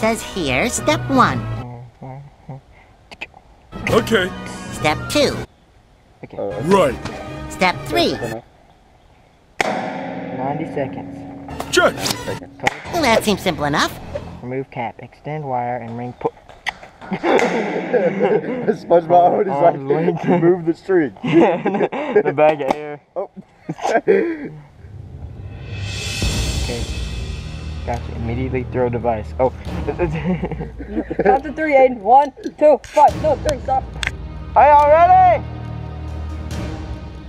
says here, step 1. Okay. Step 2. Right. Step 3. 90 seconds. Check! Well, that seems simple enough. Remove cap, extend wire, and ring pull. SpongeBob is like, move the string. The bag of air. Oh. Okay. Gotcha. Immediately throw device. Oh. Count to 3, Aiden. 1, 2, 5, 4, 3, stop. Are y'all ready?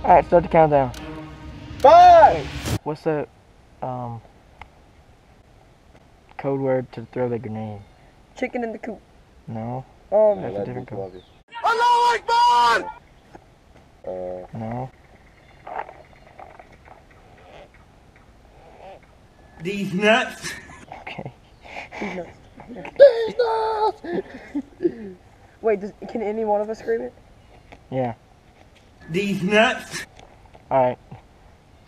Alright, start the countdown. 5! What's the code word to throw the grenade? Chicken in the coop. No. That's a different code. Allah Akbar! No. These nuts. Okay. These nuts. These nuts! Wait, can any one of us scream it? Yeah. These nuts. Alright.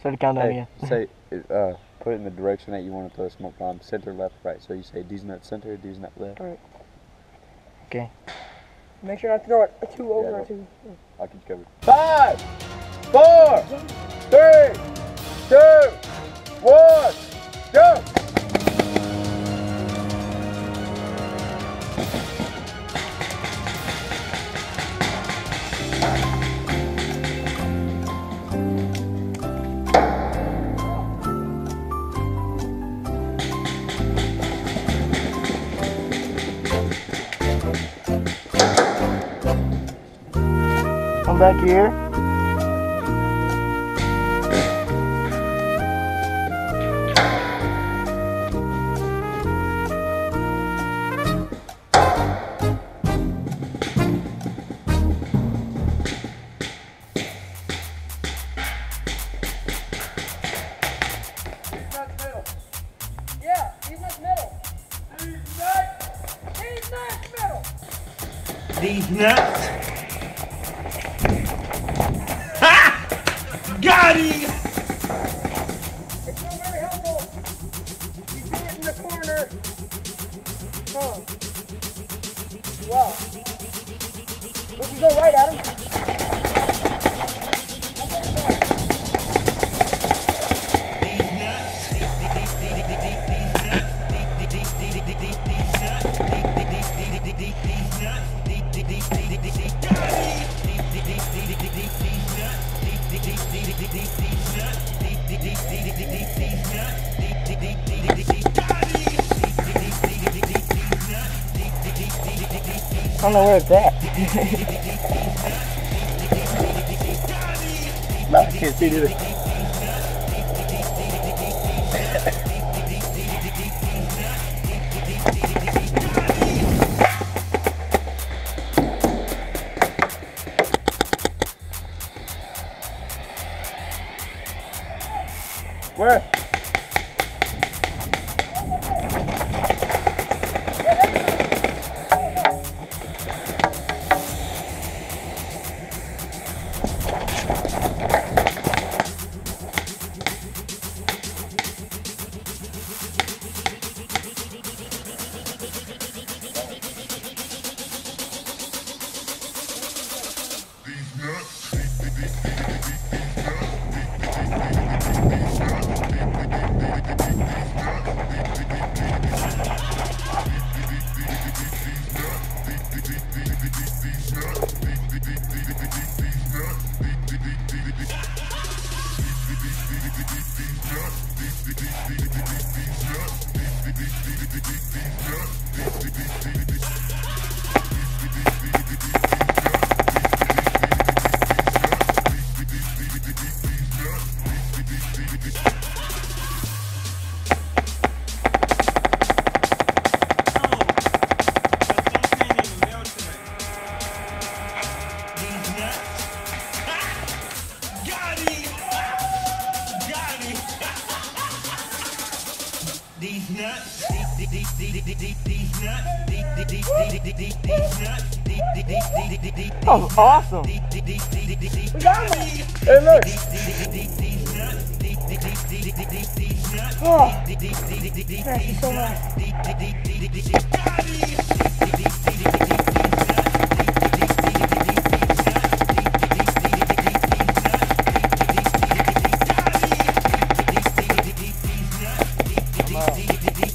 So to count down again. Say, put it in the direction that you want to throw a smoke bomb. Center, left, right. So you say these nuts center, these nuts left. Alright. Okay. Make sure not to throw it over. I'll keep you covered. 5, 4, 3, 2, 1, go! Come back here. These nuts. Ha! Got him! It's not very helpful. You do it in the corner. Huh. Wow. We can go right at him. I don't know where it's at. No, I can't see it either. Where? That was awesome! We got him! Hey, look! Oh, that's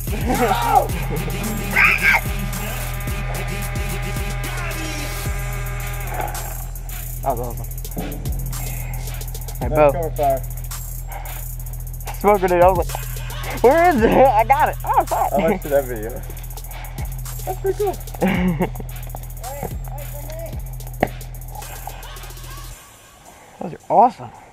so I love them. Hey, Bo. Smoke grenade. I was like, where is it? I got it. Oh, sorry. I watched that video. That's pretty cool. Those are awesome.